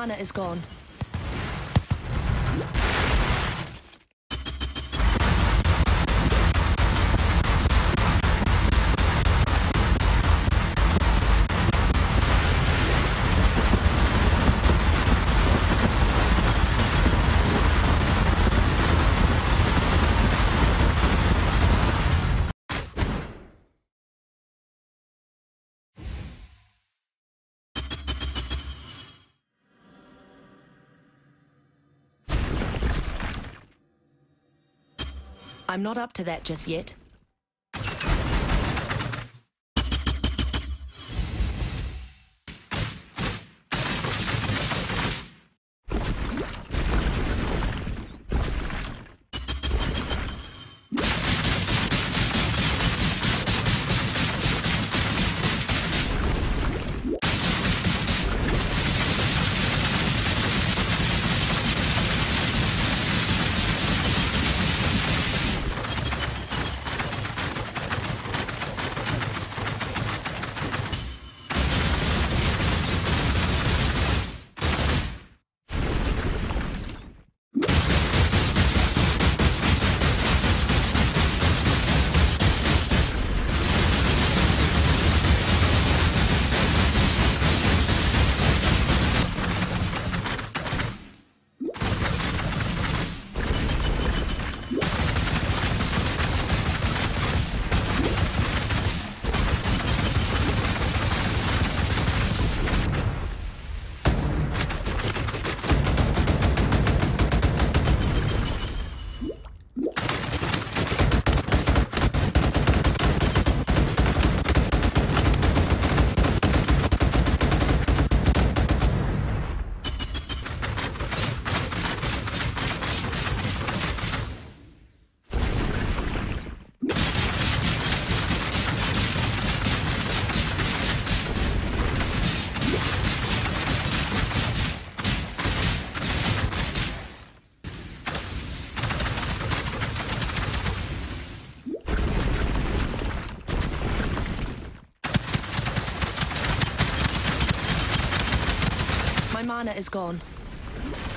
mana is gone. I'm not up to that just yet. Mana is gone.